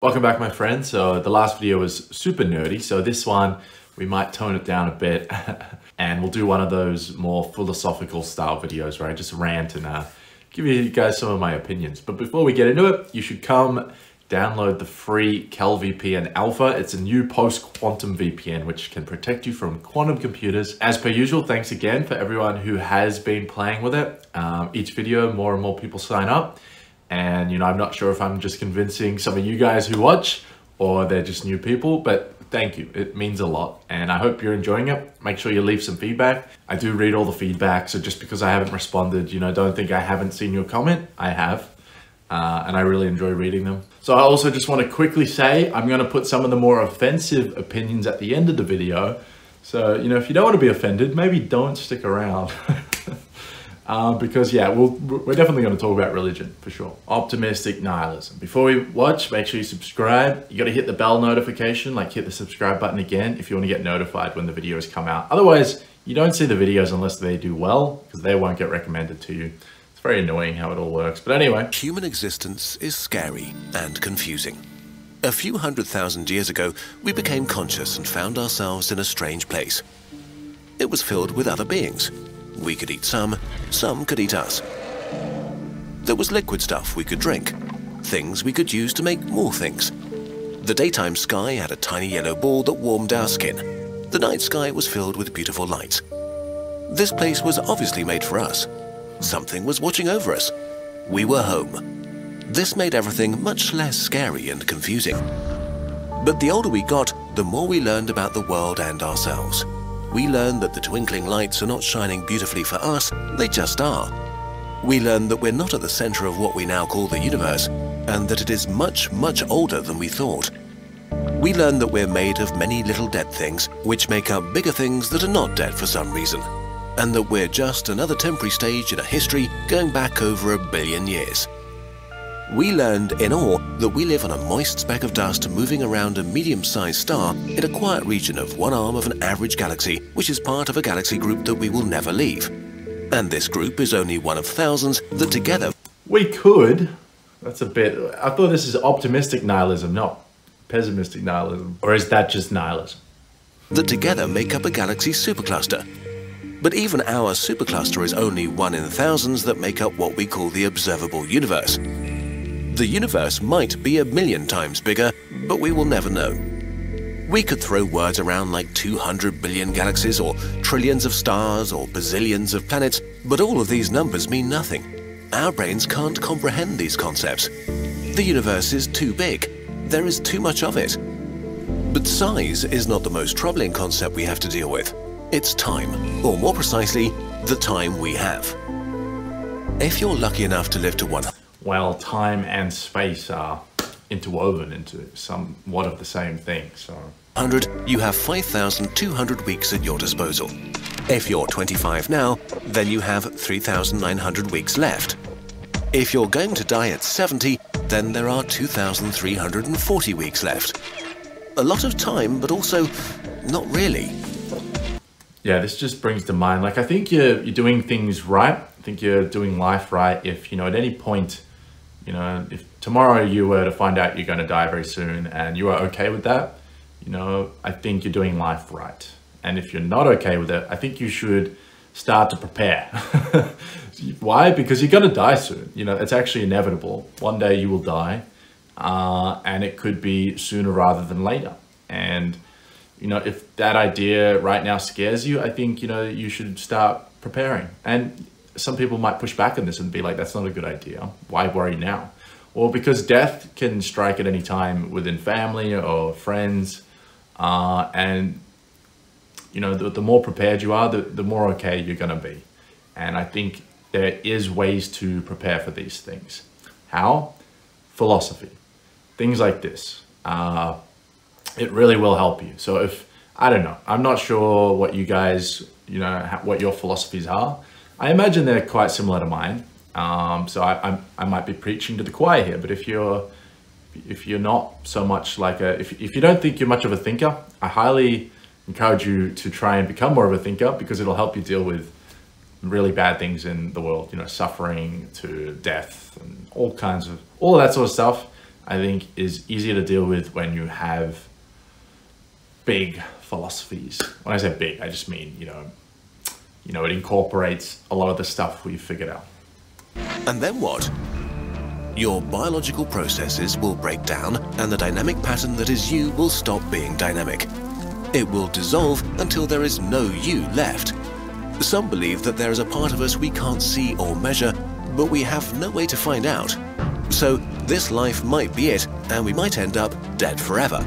Welcome back, my friends. So the last video was super nerdy. So this one, we might tone it down a bit and we'll do one of those more philosophical style videos where I just rant and give you guys some of my opinions. But before we get into it, you should come download the free QAL VPN Alpha. It's a new post-quantum VPN, which can protect you from quantum computers. As per usual, thanks again for everyone who has been playing with it. Each video, more and more people sign up. And, you know, I'm not sure if I'm just convincing some of you guys who watch or they're just new people, but thank you. It means a lot. And I hope you're enjoying it. Make sure you leave some feedback. I do read all the feedback. So just because I haven't responded, you know, don't think I haven't seen your comment. I have. And I really enjoy reading them. So I also just want to quickly say, I'm going to put some of the more offensive opinions at the end of the video. So, you know, if you don't want to be offended, maybe don't stick around. Because yeah, we're definitely going to talk about religion for sure. Optimistic nihilism. Before we watch, make sure you subscribe. You got to hit the bell notification, like hit the subscribe button again if you want to get notified when the videos come out. Otherwise, you don't see the videos unless they do well because they won't get recommended to you. It's very annoying how it all works. But anyway. Human existence is scary and confusing. A few 100,000 years ago, we became conscious and found ourselves in a strange place. It was filled with other beings. We could eat some could eat us. There was liquid stuff we could drink, things we could use to make more things. The daytime sky had a tiny yellow ball that warmed our skin. The night sky was filled with beautiful lights. This place was obviously made for us. Something was watching over us. We were home. This made everything much less scary and confusing. But the older we got, the more we learned about the world and ourselves. We learn that the twinkling lights are not shining beautifully for us, they just are. We learn that we're not at the center of what we now call the universe, and that it is much, much older than we thought. We learn that we're made of many little dead things, which make up bigger things that are not dead for some reason, and that we're just another temporary stage in a history going back over 1 billion years. We learned, in awe, that we live on a moist speck of dust moving around a medium-sized star in a quiet region of one arm of an average galaxy, which is part of a galaxy group that we will never leave. And this group is only one of thousands that together... We could. That's a bit... I thought this is optimistic nihilism, not pessimistic nihilism. Or is that just nihilism? ...that together make up a galaxy supercluster. But even our supercluster is only one in thousands that make up what we call the observable universe. The universe might be 1 million times bigger, but we will never know. We could throw words around like 200 billion galaxies or trillions of stars or bazillions of planets, but all of these numbers mean nothing. Our brains can't comprehend these concepts. The universe is too big. There is too much of it. But size is not the most troubling concept we have to deal with. It's time, or more precisely, the time we have. If you're lucky enough to live to one... Well, time and space are interwoven into somewhat of the same thing, so... 100, you have 5,200 weeks at your disposal. If you're 25 now, then you have 3,900 weeks left. If you're going to die at 70, then there are 2,340 weeks left. A lot of time, but also not really. Yeah, this just brings to mind, like, I think you're doing things right. I think you're doing life right if, you know, at any point... You know, if tomorrow you were to find out you're going to die very soon and you are okay with that, you know, I think you're doing life right. And if you're not okay with it, I think you should start to prepare. Why? Because you're going to die soon. You know, it's actually inevitable. One day you will die and it could be sooner rather than later. And, you know, if that idea right now scares you, I think, you know, you should start preparing. And some people might push back on this and be like, that's not a good idea. Why worry now? Or because death can strike at any time within family or friends. And, you know, the more prepared you are, the more okay you're going to be. And I think there is ways to prepare for these things. How? Philosophy. Things like this. It really will help you. So if, I don't know, I'm not sure what you guys, you know, what your philosophies are. I imagine they're quite similar to mine, so I might be preaching to the choir here. But if you're not so much like a if you don't think you're much of a thinker, I highly encourage you to try and become more of a thinker because it'll help you deal with really bad things in the world. You know, suffering to death and all kinds of that sort of stuff. I think is easier to deal with when you have big philosophies. When I say big, I just mean, you know, it incorporates a lot of the stuff we've figured out. And then what? Your biological processes will break down and the dynamic pattern that is you will stop being dynamic. It will dissolve until there is no you left. Some believe that there is a part of us we can't see or measure, but we have no way to find out. So this life might be it, and we might end up dead forever.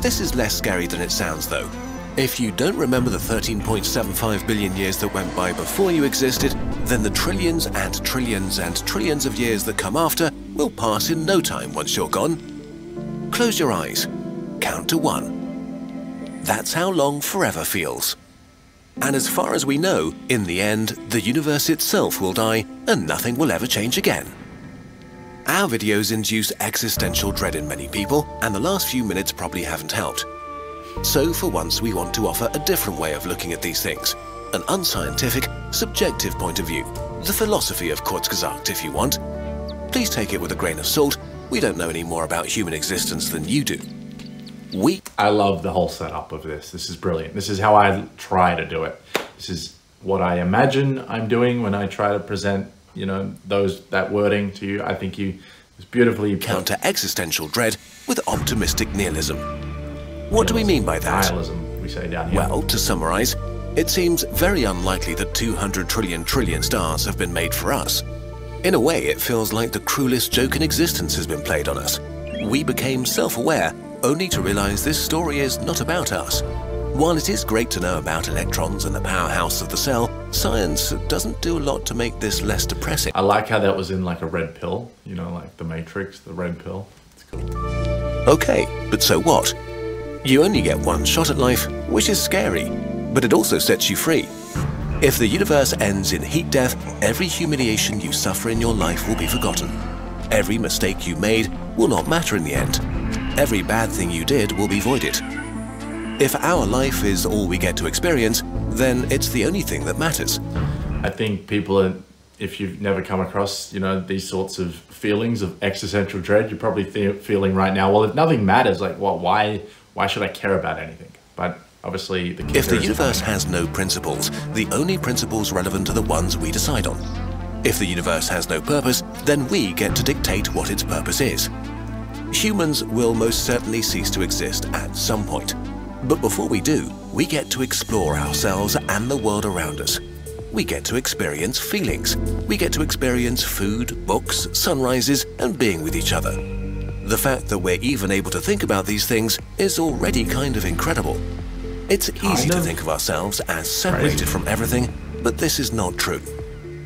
This is less scary than it sounds though. If you don't remember the 13.75 billion years that went by before you existed, then the trillions and trillions and trillions of years that come after will pass in no time once you're gone. Close your eyes, count to one. That's how long forever feels. And as far as we know, in the end, the universe itself will die and nothing will ever change again. Our videos induce existential dread in many people, and the last few minutes probably haven't helped. So for once we want to offer a different way of looking at these things, an unscientific, subjective point of view, the philosophy of Kurzgesagt if you want. Please take it with a grain of salt, we don't know any more about human existence than you do. I love the whole setup of this. This is brilliant. This is how I try to do it. This is what I imagine I'm doing when I try to present, you know, that wording to you. I think you beautifully counter existential dread with optimistic nihilism. What do we mean by that? Nihilism, we say down here. Well, to summarize, it seems very unlikely that 200 trillion trillion stars have been made for us. In a way, it feels like the cruelest joke in existence has been played on us. We became self-aware only to realize this story is not about us. While it is great to know about electrons and the powerhouse of the cell, science doesn't do a lot to make this less depressing. I like how that was in like a red pill, you know, like the Matrix, the red pill. It's cool. Okay, but so what? You only get one shot at life, which is scary, but it also sets you free. If the universe ends in heat death, every humiliation you suffer in your life will be forgotten. Every mistake you made will not matter in the end. Every bad thing you did will be voided. If our life is all we get to experience, then it's the only thing that matters. I think people are, if you've never come across, you know, these sorts of feelings of existential dread, you're probably feeling right now, well, if nothing matters, like, well, why should I care about anything? But obviously the key. If the universe has no principles, the only principles relevant are the ones we decide on. If the universe has no purpose, then we get to dictate what its purpose is. Humans will most certainly cease to exist at some point. But before we do, we get to explore ourselves and the world around us. We get to experience feelings. We get to experience food, books, sunrises, and being with each other. The fact that we're even able to think about these things is already kind of incredible. It's easy to think of ourselves as separated from everything, but this is not true.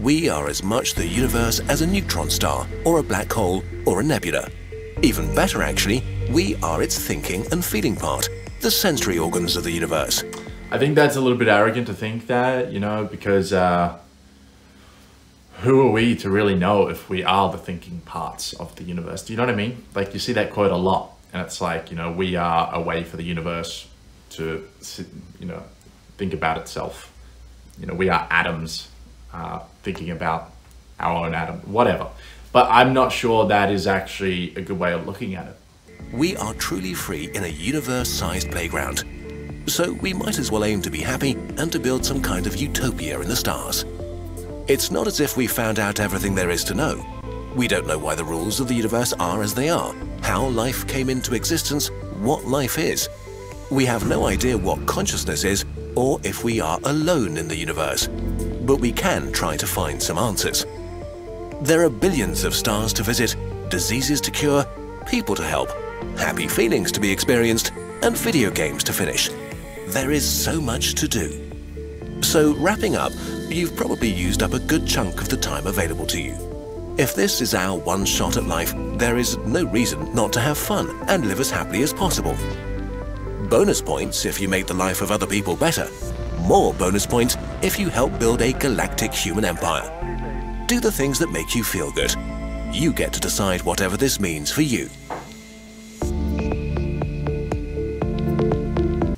We are as much the universe as a neutron star, or a black hole, or a nebula. Even better actually, we are its thinking and feeling part, the sensory organs of the universe. I think that's a little bit arrogant to think that, you know, because who are we to really know if we are the thinking parts of the universe? Do you know what I mean? Like, you see that quote a lot, and it's like, you know, we are a way for the universe to, you know, think about itself. You know, we are atoms thinking about our own atom, whatever. But I'm not sure that is actually a good way of looking at it. We are truly free in a universe-sized playground. So we might as well aim to be happy and to build some kind of utopia in the stars. It's not as if we found out everything there is to know. We don't know why the rules of the universe are as they are, how life came into existence, what life is. We have no idea what consciousness is or if we are alone in the universe, but we can try to find some answers. There are billions of stars to visit, diseases to cure, people to help, happy feelings to be experienced, and video games to finish. There is so much to do. So wrapping up, you've probably used up a good chunk of the time available to you. If this is our one shot at life, there is no reason not to have fun and live as happily as possible. Bonus points if you make the life of other people better. More bonus points if you help build a galactic human empire. Do the things that make you feel good. You get to decide whatever this means for you.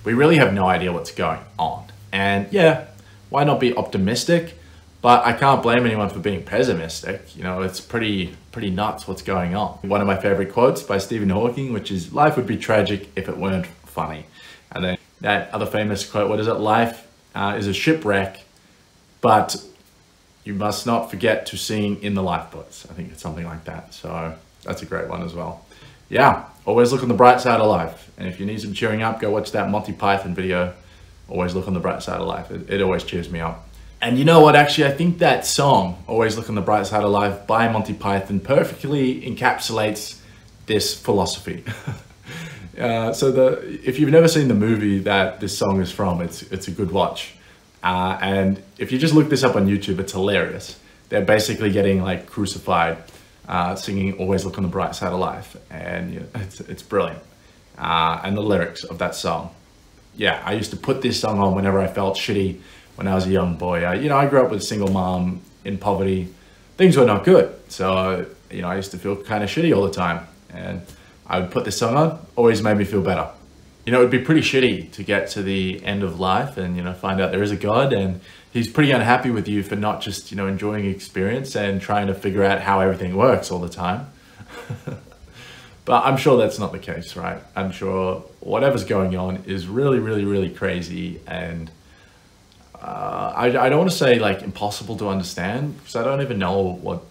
We really have no idea what's going on. And yeah, why not be optimistic? But I can't blame anyone for being pessimistic. You know, it's pretty nuts what's going on. One of my favorite quotes by Stephen Hawking, which is, "Life would be tragic if it weren't funny." And then that other famous quote, what is it? Life is a shipwreck, but you must not forget to sing in the lifeboats. I think it's something like that. So that's a great one as well. Yeah, always look on the bright side of life. And if you need some cheering up, go watch that Monty Python video. Always look on the bright side of life. It always cheers me up. And you know what, actually, I think that song, Always Look on the Bright Side of Life by Monty Python, perfectly encapsulates this philosophy. If you've never seen the movie that this song is from, it's a good watch. And if you just look this up on YouTube, it's hilarious. They're basically getting like crucified, singing Always Look on the Bright Side of Life. And you know, it's brilliant. And the lyrics of that song. Yeah, I used to put this song on whenever I felt shitty when I was a young boy. You know, I grew up with a single mom in poverty. Things were not good. So, you know, I used to feel kind of shitty all the time. And I would put this song on, always made me feel better. You know, it would be pretty shitty to get to the end of life and, you know, find out there is a God and he's pretty unhappy with you for not just, you know, enjoying experience and trying to figure out how everything works all the time. But I'm sure that's not the case, right? I'm sure whatever's going on is really, really, really crazy. And I don't want to say like impossible to understand, because I don't even know what.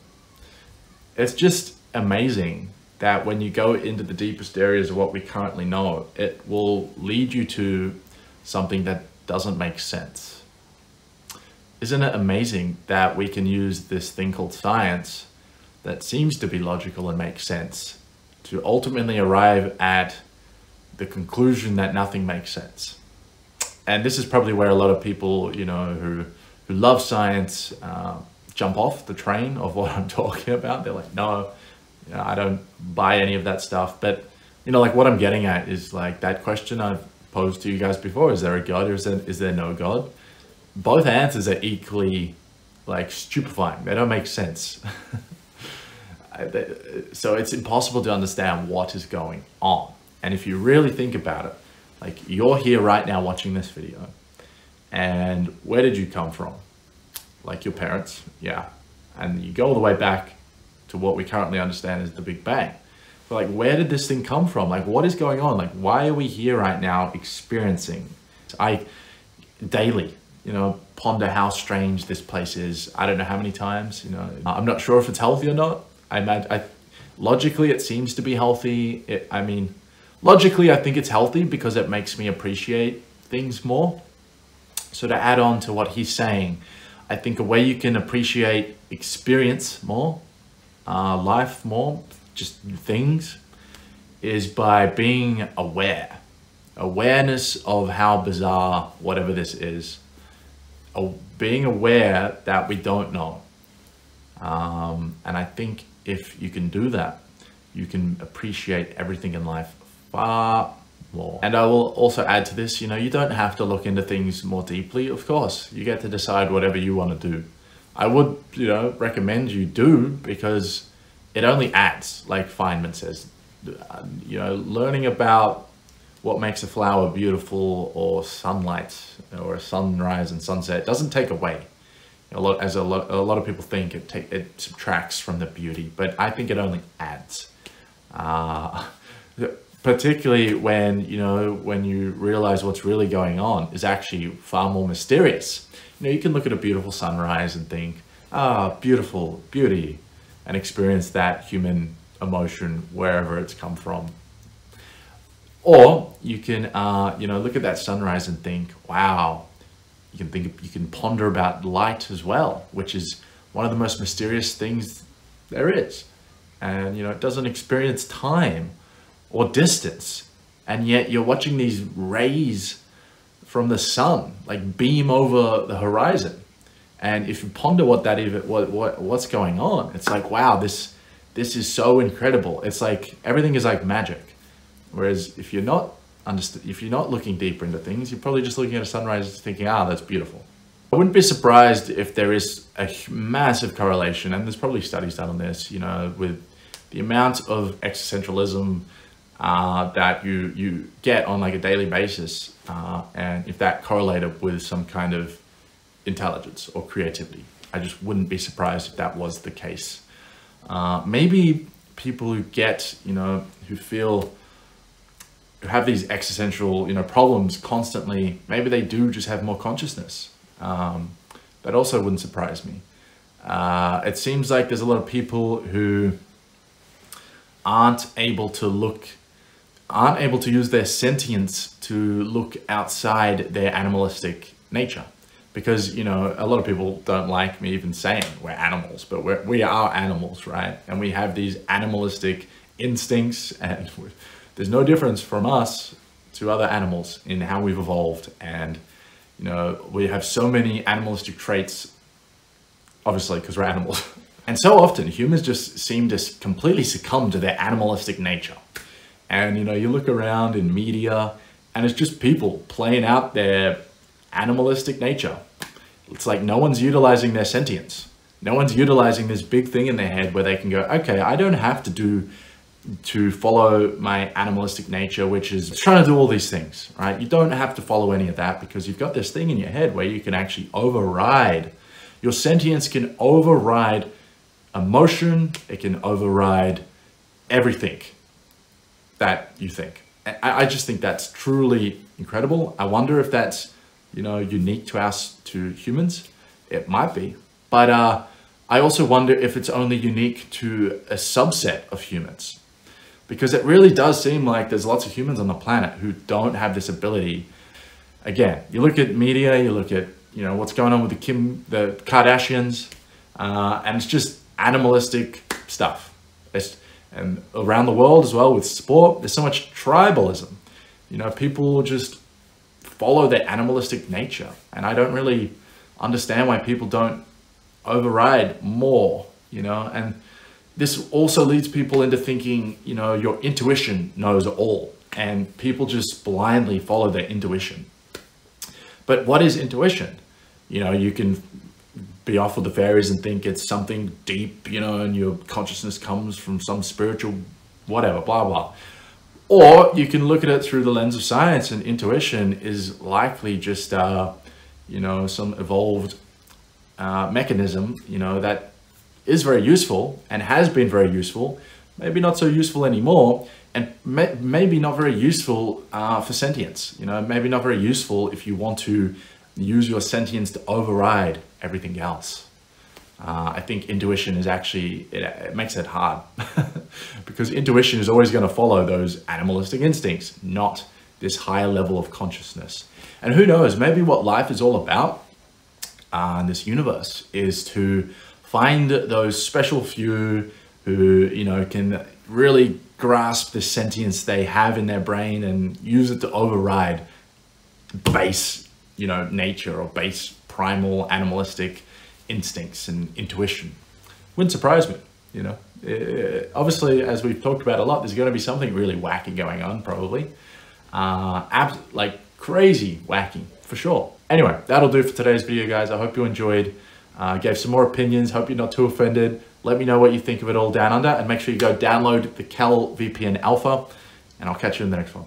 It's just amazing that when you go into the deepest areas of what we currently know, it will lead you to something that doesn't make sense. Isn't it amazing that we can use this thing called science that seems to be logical and makes sense to ultimately arrive at the conclusion that nothing makes sense? And this is probably where a lot of people, you know, who love science jump off the train of what I'm talking about. They're like, no, you know, I don't buy any of that stuff. But, you know, like what I'm getting at is like that question I've posed to you guys before. Is there a God, or is there no God? Both answers are equally like stupefying. They don't make sense. So it's impossible to understand what is going on. And if you really think about it, like you're here right now watching this video, and where did you come from? Like your parents, yeah. And you go all the way back to what we currently understand as the Big Bang. But like, where did this thing come from? Like, what is going on? Like, why are we here right now experiencing? I daily, you know, ponder how strange this place is. I don't know how many times, you know, I'm not sure if it's healthy or not. I imagine, logically, it seems to be healthy. Logically, I think it's healthy because it makes me appreciate things more. So to add on to what he's saying, I think a way you can appreciate experience more, life more, just things, is by being aware. Awareness of how bizarre whatever this is. Being aware that we don't know. And I think if you can do that, you can appreciate everything in life far more. And I will also add to this, you know, you don't have to look into things more deeply. Of course, you get to decide whatever you want to do. I would, you know, recommend you do, because it only adds, like Feynman says, you know, learning about what makes a flower beautiful, or sunlight, or a sunrise and sunset, doesn't take away. A lot of people think it subtracts from the beauty, but I think it only adds. Particularly when, you know, when you realize what's really going on is actually far more mysterious. You know, you can look at a beautiful sunrise and think, ah, beautiful, beauty, and experience that human emotion wherever it's come from. Or you can, you know, look at that sunrise and think, wow. You can think, you can ponder about light as well, which is one of the most mysterious things there is. And, you know, it doesn't experience time or distance, and yet you're watching these rays from the sun like beam over the horizon. And if you ponder what that even what's going on, it's like, wow, this is so incredible. It's like everything is like magic. Whereas if you're not looking deeper into things, you're probably just looking at a sunrise thinking, ah, that's beautiful. I wouldn't be surprised if there is a massive correlation, and there's probably studies done on this, you know, with the amount of existentialism that you get on like a daily basis, and if that correlated with some kind of intelligence or creativity. I just wouldn't be surprised if that was the case. Maybe people who get, who have these existential, problems constantly, maybe they do just have more consciousness. That also wouldn't surprise me. It seems like there's a lot of people who aren't able to use their sentience to look outside their animalistic nature. Because, a lot of people don't like me even saying we're animals, but we are animals, right? And we have these animalistic instincts, and there's no difference from us to other animals in how we've evolved. And, we have so many animalistic traits, obviously, because we're animals. And so often humans just seem to completely succumb to their animalistic nature. And, you look around in media and it's just people playing out their animalistic nature. It's like no one's utilizing their sentience. No one's utilizing this big thing in their head where they can go, okay, I don't have to follow my animalistic nature, which is trying to do all these things, right? You don't have to follow any of that because you've got this thing in your head where you can actually override. Your sentience can override emotion. It can override everything that you think. I just think that's truly incredible. I wonder if that's unique to us, to humans. It might be, but I also wonder if it's only unique to a subset of humans, because it really does seem like there's lots of humans on the planet who don't have this ability. Again, you look at media, you look at what's going on with the Kardashians, and it's just animalistic stuff. And around the world as well with sport, there's so much tribalism. People just follow their animalistic nature. And I don't really understand why people don't override more, and this also leads people into thinking, your intuition knows all, and people just blindly follow their intuition. But what is intuition? You can be off with the fairies and think it's something deep, and your consciousness comes from some spiritual whatever, blah, blah. Or you can look at it through the lens of science, and intuition is likely just, some evolved mechanism, that is very useful and has been very useful, maybe not so useful anymore, and maybe not very useful for sentience, maybe not very useful if you want to use your sentience to override everything else. I think intuition is actually, it makes it hard because intuition is always going to follow those animalistic instincts, not this higher level of consciousness. And who knows, maybe what life is all about in this universe is to find those special few who, can really grasp the sentience they have in their brain and use it to override base, nature or base primal animalistic instincts and intuition. Wouldn't surprise me, Obviously, as we've talked about a lot, there's going to be something really wacky going on, probably. Like crazy wacky, for sure. Anyway, that'll do for today's video, guys. I hope you enjoyed. Gave some more opinions. Hope you're not too offended. Let me know what you think of it all down under, and make sure you go download the QAL VPN Alpha, and I'll catch you in the next one.